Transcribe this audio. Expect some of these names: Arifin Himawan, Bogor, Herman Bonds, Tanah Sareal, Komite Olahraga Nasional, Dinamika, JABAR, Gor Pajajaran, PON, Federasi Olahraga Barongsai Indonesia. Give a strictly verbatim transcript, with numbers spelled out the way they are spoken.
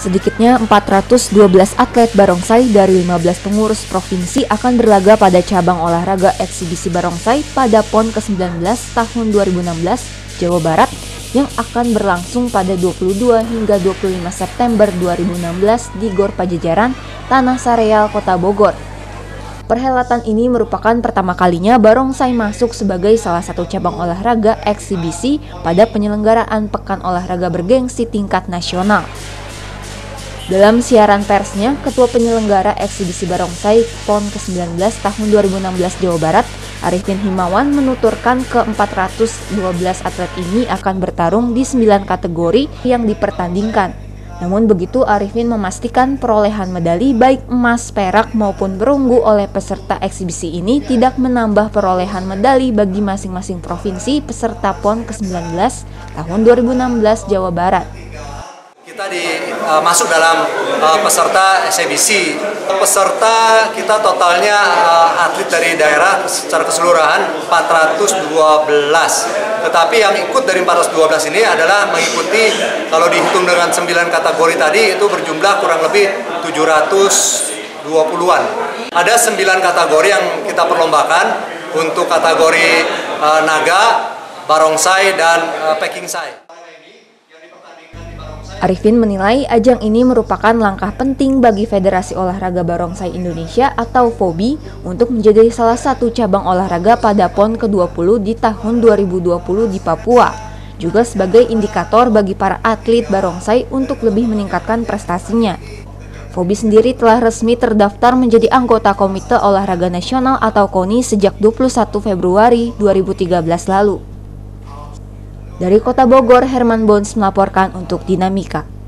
Sedikitnya empat ratus dua belas atlet barongsai dari lima belas pengurus provinsi akan berlaga pada cabang olahraga eksibisi barongsai pada PON ke sembilan belas tahun dua ribu enam belas Jawa Barat yang akan berlangsung pada dua puluh dua hingga dua puluh lima September dua ribu enam belas di Gor Pajajaran, Tanah Sareal, Kota Bogor. Perhelatan ini merupakan pertama kalinya barongsai masuk sebagai salah satu cabang olahraga eksibisi pada penyelenggaraan Pekan Olahraga Bergengsi tingkat nasional. Dalam siaran persnya, Ketua Penyelenggara Eksibisi Barongsai PON ke sembilan belas tahun dua ribu enam belas Jawa Barat, Arifin Himawan menuturkan ke empat ratus dua belas atlet ini akan bertarung di sembilan kategori yang dipertandingkan. Namun begitu, Arifin memastikan perolehan medali baik emas, perak maupun perunggu oleh peserta eksibisi ini tidak menambah perolehan medali bagi masing-masing provinsi peserta PON ke sembilan belas tahun dua ribu enam belas Jawa Barat. Kita di, uh, masuk dalam uh, peserta eksibisi. Peserta kita totalnya uh, atlet dari daerah secara keseluruhan empat ratus dua belas. Tetapi yang ikut dari empat ratus dua belas ini adalah mengikuti, kalau dihitung dengan sembilan kategori tadi itu berjumlah kurang lebih tujuh ratus dua puluhan. Ada sembilan kategori yang kita perlombakan untuk kategori uh, naga, barongsai, dan uh, packingsai. Arifin menilai ajang ini merupakan langkah penting bagi Federasi Olahraga Barongsai Indonesia atau FOBI untuk menjadi salah satu cabang olahraga pada PON ke dua puluh di tahun dua ribu dua puluh di Papua, juga sebagai indikator bagi para atlet barongsai untuk lebih meningkatkan prestasinya. FOBI sendiri telah resmi terdaftar menjadi anggota Komite Olahraga Nasional atau KONI sejak dua puluh satu Februari dua ribu tiga belas lalu. Dari Kota Bogor, Herman Bonds melaporkan untuk Dinamika.